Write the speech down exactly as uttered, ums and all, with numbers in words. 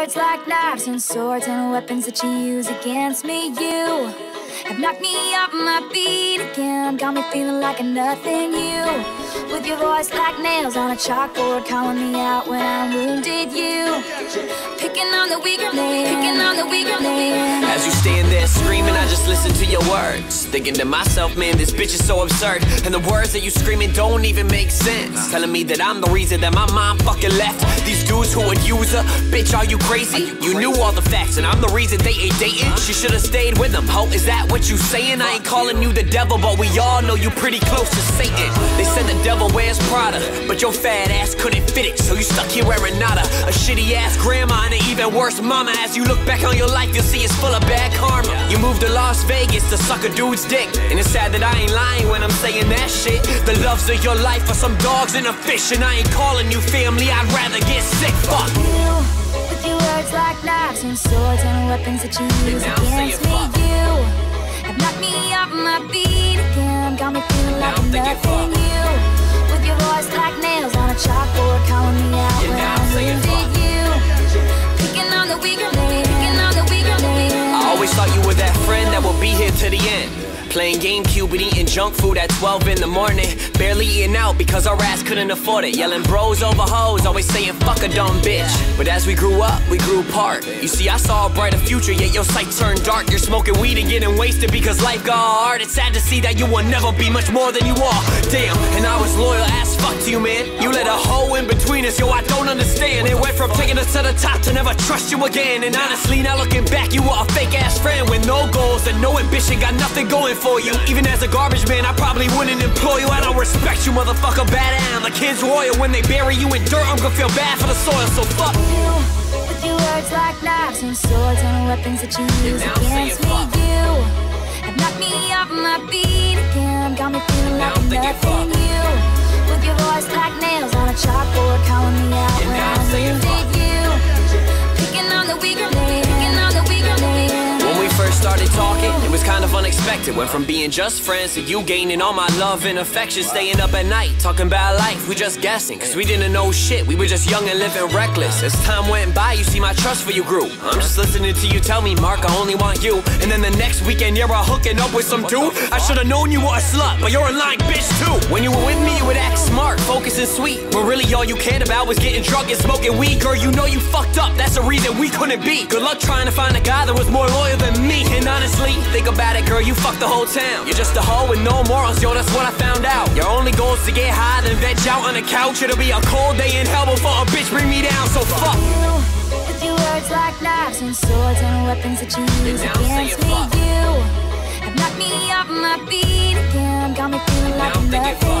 words like knives and swords and weapons that you use against me. You have knocked me off my feet again, got me feeling like a nothing. You, with your voice like nails on a chalkboard, calling me out when I'm wounded. You, picking on the weaker man, picking on the weaker man. As you stand there screaming, I just listen to your words, thinking to myself, man, this bitch is so absurd. And the words that you screaming don't even make sense, telling me that I'm the reason that my mom fucking left. These dudes who would use her, bitch, are you crazy? You knew all the facts and I'm the reason they ain't dating. She should have stayed with them. Ho, is that what you saying? I ain't calling you the devil, but we all know you pretty close to Satan. They said the devil wears Prada, but your fat ass couldn't fit it, so you stuck here wearing nada. A shitty ass grandma and an even worse mama. As you look back on your life, you'll see it's full of bad karma. You moved to Las Vegas to suck a dude's dick, and it's sad that I ain't lying when I'm saying that shit. The loves of your life are some dogs and a fish, and I ain't calling you family, I'd rather get sick. Fuck you, with your words like knives and swords and weapons that you use against me. You have knocked me off my feet again, got me feeling like nothing. You, with your voice like nails on a chalkboard, calling me out when I'm wounded. You, picking on the weaker man, picking on the weaker man. I always thought you were that friend that will be here to the end, playing GameCube and eating junk food at twelve in the morning, barely eating out because our ass couldn't afford it, yelling bros over hoes, always saying fuck a dumb bitch. But as we grew up, we grew apart. You see, I saw a brighter future, yet your sight turned dark. You're smoking weed and getting wasted because life got hard. It's sad to see that you will never be much more than you are. Damn, and I was loyal as fuck to you, man. You let a hoe in between us, yo, I don't understand. It went from taking us to the top to never trust you again. And honestly, now looking back, you were a fake ass friend with no goals and no ambition, got nothing going for you. Even as a garbage man, I probably wouldn't employ you. I don't respect you, motherfucker, bad am. The kid's royal, when they bury you in dirt, I'm gonna feel bad for the soil, so fuck you. With your words like knives and swords and weapons that you use against me. You have knocked me off my feet again, got me feeling like nothing. You, with your voice like nails on a chalkboard, calling me out when I'm wounded. You, picking on the weaker man, picking on the weaker man. When we first started talking, it was kind of unexpected. Went from being just friends to you gaining all my love and affection. Staying up at night, talking about life, we just guessing, cause we didn't know shit, we were just young and living reckless. As time went by, you see my trust for you grew. I'm just listening to you tell me, Mark, I only want you. And then the next weekend, you're all hooking up with some dude. I should've known you were a slut, but you're a lying bitch too. When you were with me, you would act smart, focused and sweet, but really all you cared about was getting drunk and smoking weed. Girl, you know you fucked up, that's the reason we couldn't be. Good luck trying to find a guy that was more loyal than me. And honestly, think about it, girl, you fucked the whole town. You're just a hoe with no morals, yo, that's what I found out. Your only goal is to get high, then veg out on the couch. It'll be a cold day in hell before a bitch bring me down, so fuck you, with your words like knives and swords and weapons that you use against me. You have knocked me off my feet again, got me feeling like nothing.